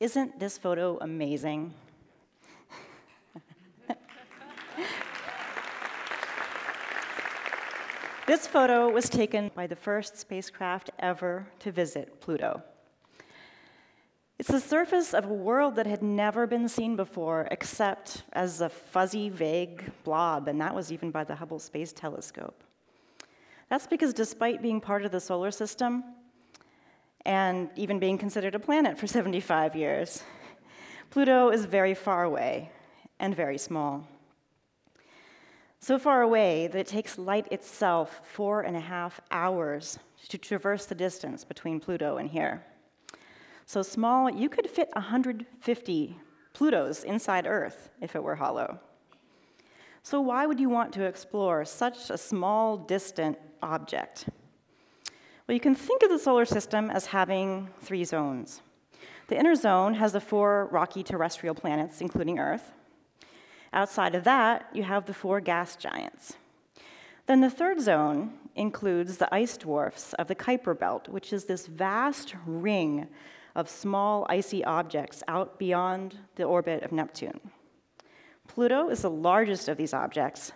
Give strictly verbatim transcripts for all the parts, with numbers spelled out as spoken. Isn't this photo amazing? This photo was taken by the first spacecraft ever to visit Pluto. It's the surface of a world that had never been seen before, except as a fuzzy, vague blob, and that was even by the Hubble Space Telescope. That's because despite being part of the solar system, and even being considered a planet for seventy-five years, Pluto is very far away and very small. So far away that it takes light itself four and a half hours to traverse the distance between Pluto and here. So small, you could fit one hundred fifty Plutos inside Earth if it were hollow. So why would you want to explore such a small, distant object? Well, you can think of the solar system as having three zones. The inner zone has the four rocky terrestrial planets, including Earth. Outside of that, you have the four gas giants. Then the third zone includes the ice dwarfs of the Kuiper belt, which is this vast ring of small icy objects out beyond the orbit of Neptune. Pluto is the largest of these objects,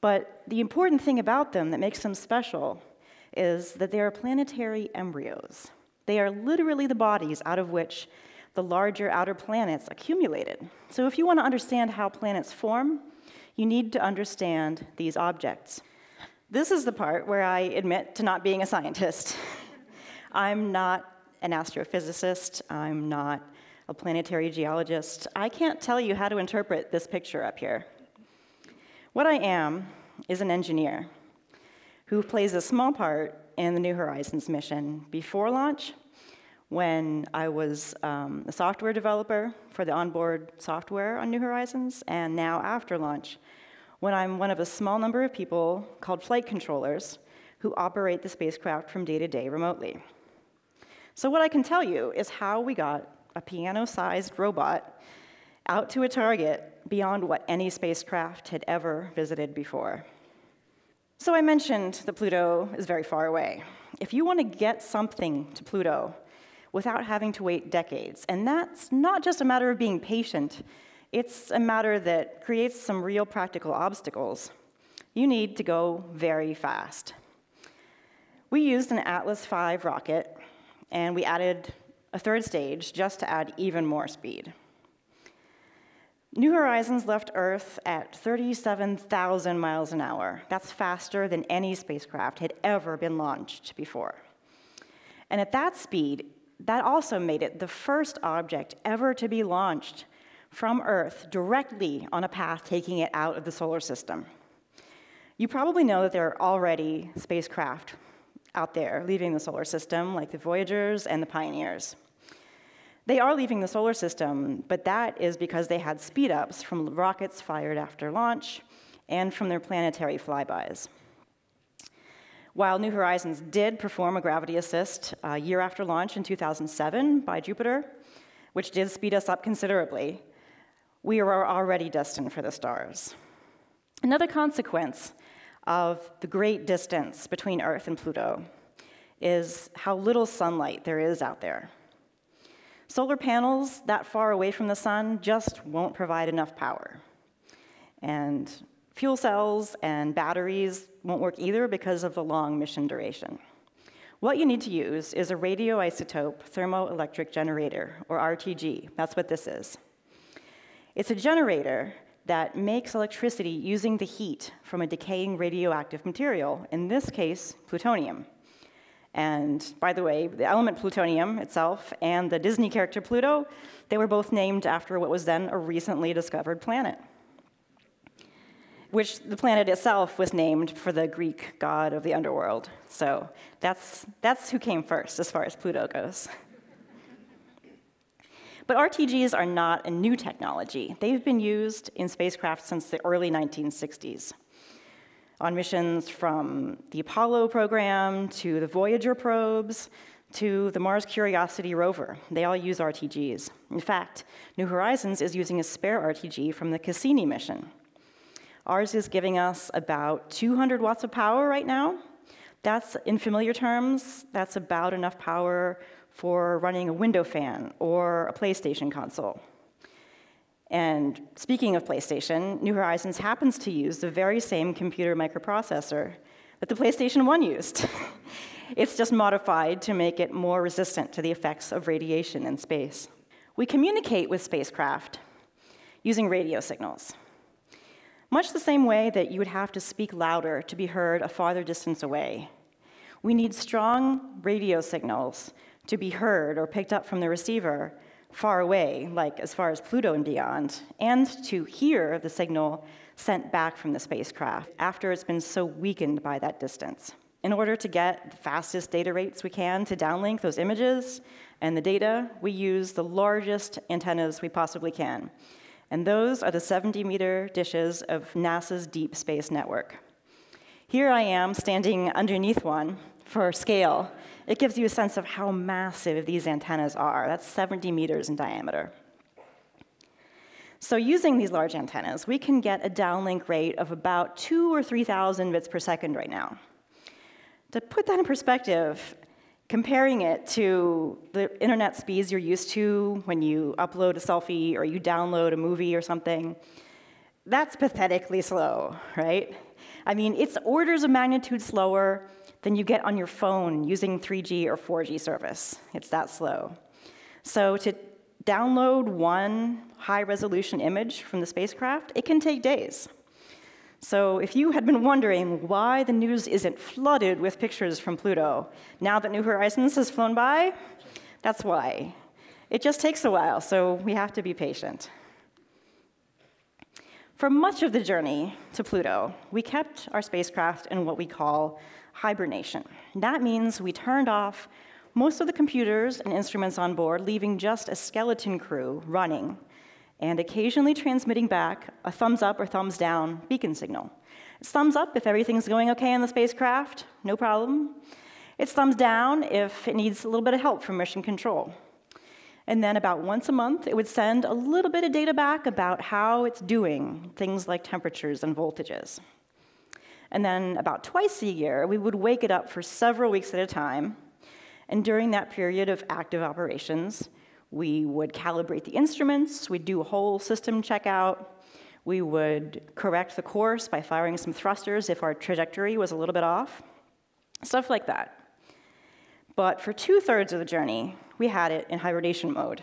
but the important thing about them that makes them special is that they are planetary embryos. They are literally the bodies out of which the larger outer planets accumulated. So if you want to understand how planets form, you need to understand these objects. This is the part where I admit to not being a scientist. I'm not an astrophysicist. I'm not a planetary geologist. I can't tell you how to interpret this picture up here. What I am is an engineer who plays a small part in the New Horizons mission before launch, when I was um, a software developer for the onboard software on New Horizons, and now after launch, when I'm one of a small number of people called flight controllers who operate the spacecraft from day to day remotely. So what I can tell you is how we got a piano-sized robot out to a target beyond what any spacecraft had ever visited before. So I mentioned that Pluto is very far away. If you want to get something to Pluto without having to wait decades, and that's not just a matter of being patient, it's a matter that creates some real practical obstacles. You need to go very fast. We used an Atlas five rocket, and we added a third stage just to add even more speed. New Horizons left Earth at thirty-seven thousand miles an hour. That's faster than any spacecraft had ever been launched before. And at that speed, that also made it the first object ever to be launched from Earth directly on a path taking it out of the solar system. You probably know that there are already spacecraft out there leaving the solar system, like the Voyagers and the Pioneers. They are leaving the solar system, but that is because they had speed-ups from rockets fired after launch and from their planetary flybys. While New Horizons did perform a gravity assist a year after launch in two thousand seven by Jupiter, which did speed us up considerably, we were already destined for the stars. Another consequence of the great distance between Earth and Pluto is how little sunlight there is out there. Solar panels that far away from the sun just won't provide enough power. And fuel cells and batteries won't work either because of the long mission duration. What you need to use is a radioisotope thermoelectric generator, or R T G. That's what this is. It's a generator that makes electricity using the heat from a decaying radioactive material, in this case, plutonium. And by the way, the element plutonium itself and the Disney character Pluto, they were both named after what was then a recently discovered planet, which the planet itself was named for the Greek god of the underworld. So that's, that's who came first as far as Pluto goes. But R T Gs are not a new technology. They've been used in spacecraft since the early nineteen sixties. On missions from the Apollo program, to the Voyager probes, to the Mars Curiosity rover. They all use R T Gs. In fact, New Horizons is using a spare R T G from the Cassini mission. Ours is giving us about two hundred watts of power right now. That's, in familiar terms, that's about enough power for running a window fan or a PlayStation console. And speaking of PlayStation, New Horizons happens to use the very same computer microprocessor that the PlayStation One used. It's just modified to make it more resistant to the effects of radiation in space. We communicate with spacecraft using radio signals, much the same way that you would have to speak louder to be heard a farther distance away. We need strong radio signals to be heard or picked up from the receiver far away, like as far as Pluto and beyond, and to hear the signal sent back from the spacecraft after it's been so weakened by that distance. In order to get the fastest data rates we can to downlink those images and the data, we use the largest antennas we possibly can. And those are the seventy meter dishes of NASA's Deep Space Network. Here I am standing underneath one for scale. It gives you a sense of how massive these antennas are. That's seventy meters in diameter. So using these large antennas, we can get a downlink rate of about two or three thousand bits per second right now. To put that in perspective, comparing it to the internet speeds you're used to when you upload a selfie or you download a movie or something, that's pathetically slow, right? I mean, it's orders of magnitude slower than you get on your phone using three G or four G service. It's that slow. So to download one high-resolution image from the spacecraft, it can take days. So if you had been wondering why the news isn't flooded with pictures from Pluto, now that New Horizons has flown by, that's why. It just takes a while, so we have to be patient. For much of the journey to Pluto, we kept our spacecraft in what we call hibernation. That means we turned off most of the computers and instruments on board, leaving just a skeleton crew running and occasionally transmitting back a thumbs up or thumbs down beacon signal. It's thumbs up if everything's going okay in the spacecraft, no problem. It's thumbs down if it needs a little bit of help from mission control. And then about once a month, it would send a little bit of data back about how it's doing, things like temperatures and voltages. And then about twice a year, we would wake it up for several weeks at a time. And during that period of active operations, we would calibrate the instruments, we'd do a whole system checkout, we would correct the course by firing some thrusters if our trajectory was a little bit off, stuff like that. But for two-thirds of the journey, we had it in hibernation mode.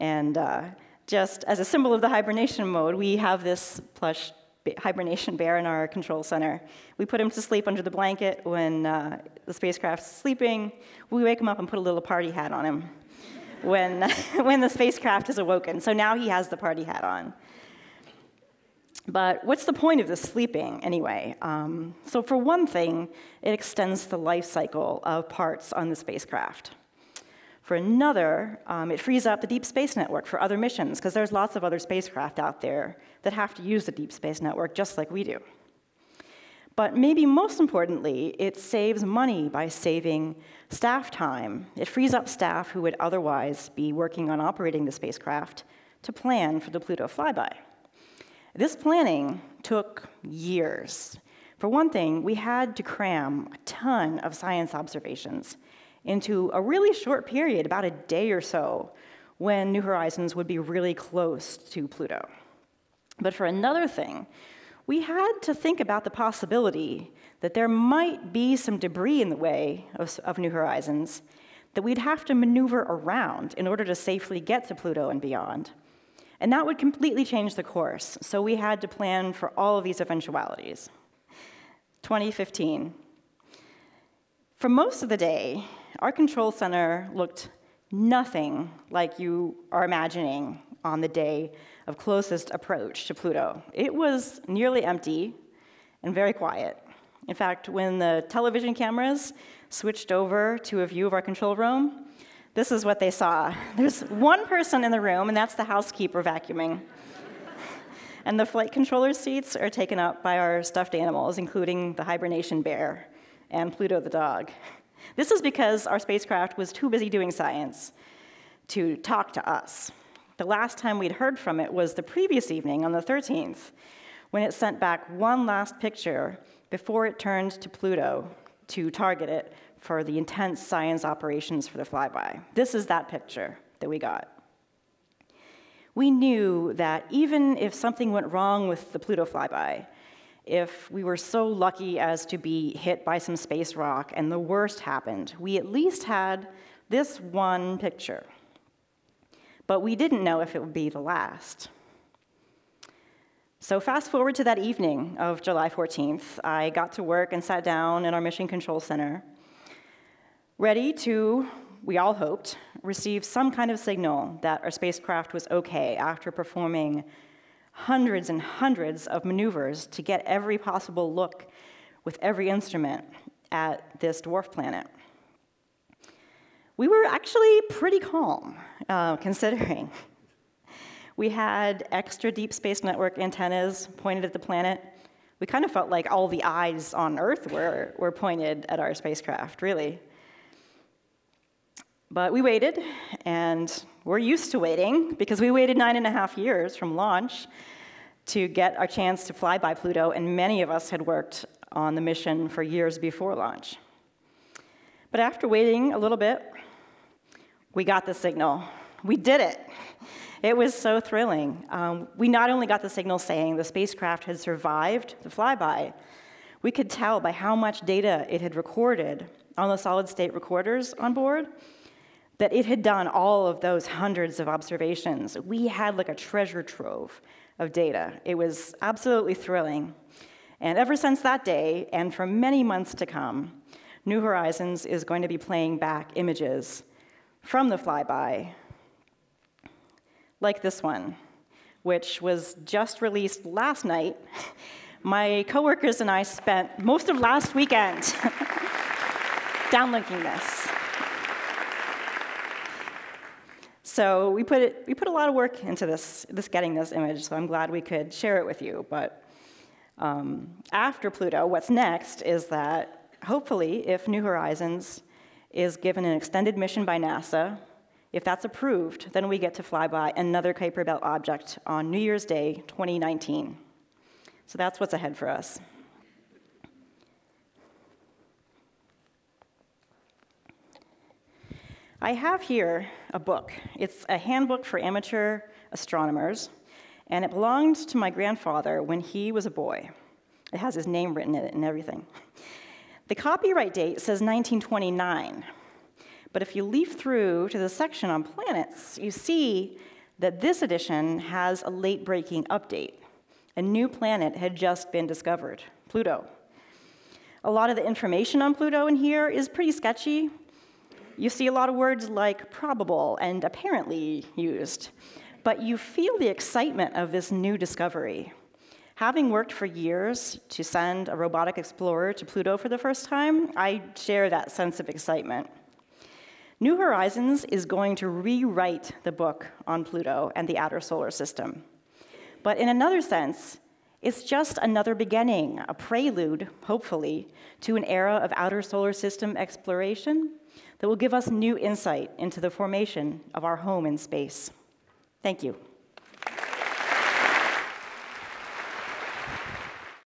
And uh, just as a symbol of the hibernation mode, we have this plush hibernation bear in our control center. We put him to sleep under the blanket when uh, the spacecraft's sleeping. We wake him up and put a little party hat on him when, when the spacecraft is awoken. So now he has the party hat on. But what's the point of this sleeping, anyway? Um, so for one thing, it extends the life cycle of parts on the spacecraft. For another, um, it frees up the Deep Space Network for other missions, because there's lots of other spacecraft out there that have to use the Deep Space Network just like we do. But maybe most importantly, it saves money by saving staff time. It frees up staff who would otherwise be working on operating the spacecraft to plan for the Pluto flyby. This planning took years. For one thing, we had to cram a ton of science observations into a really short period, about a day or so, when New Horizons would be really close to Pluto. But for another thing, we had to think about the possibility that there might be some debris in the way of, of New Horizons that we'd have to maneuver around in order to safely get to Pluto and beyond. And that would completely change the course, so we had to plan for all of these eventualities. twenty fifteen. For most of the day, our control center looked nothing like you are imagining on the day of closest approach to Pluto. It was nearly empty and very quiet. In fact, when the television cameras switched over to a view of our control room, this is what they saw. There's one person in the room, and that's the housekeeper vacuuming. And the flight controller seats are taken up by our stuffed animals, including the hibernation bear and Pluto the dog. This is because our spacecraft was too busy doing science to talk to us. The last time we'd heard from it was the previous evening on the thirteenth, when it sent back one last picture before it turned to Pluto to target it for the intense science operations for the flyby. This is that picture that we got. We knew that even if something went wrong with the Pluto flyby, if we were so lucky as to be hit by some space rock and the worst happened, we at least had this one picture. But we didn't know if it would be the last. So fast forward to that evening of July fourteenth, I got to work and sat down in our Mission Control Center, ready to, we all hoped, receive some kind of signal that our spacecraft was okay after performing hundreds and hundreds of maneuvers to get every possible look with every instrument at this dwarf planet. We were actually pretty calm, uh, considering. We had extra Deep Space Network antennas pointed at the planet. We kind of felt like all the eyes on Earth were, were pointed at our spacecraft, really. But we waited, and we're used to waiting, because we waited nine and a half years from launch to get our chance to fly by Pluto, and many of us had worked on the mission for years before launch. But after waiting a little bit, we got the signal. We did it. It was so thrilling. Um, we not only got the signal saying the spacecraft had survived the flyby, we could tell by how much data it had recorded on the solid-state recorders on board, that it had done all of those hundreds of observations. We had like a treasure trove of data. It was absolutely thrilling. And ever since that day, and for many months to come, New Horizons is going to be playing back images from the flyby, like this one, which was just released last night. My coworkers and I spent most of last weekend downlinking this. So we put, it, we put a lot of work into this, this getting this image, so I'm glad we could share it with you. But um, after Pluto, what's next is that, hopefully, if New Horizons is given an extended mission by NASA, if that's approved, then we get to fly by another Kuiper belt object on New Year's Day twenty nineteen. So that's what's ahead for us. I have here a book. It's a handbook for amateur astronomers, and it belonged to my grandfather when he was a boy. It has his name written in it and everything. The copyright date says nineteen twenty-nine, but if you leaf through to the section on planets, you see that this edition has a late-breaking update. A new planet had just been discovered, Pluto. A lot of the information on Pluto in here is pretty sketchy. You see a lot of words like probable and apparently used, but you feel the excitement of this new discovery. Having worked for years to send a robotic explorer to Pluto for the first time, I share that sense of excitement. New Horizons is going to rewrite the book on Pluto and the outer solar system. But in another sense, it's just another beginning, a prelude, hopefully, to an era of outer solar system exploration that will give us new insight into the formation of our home in space. Thank you.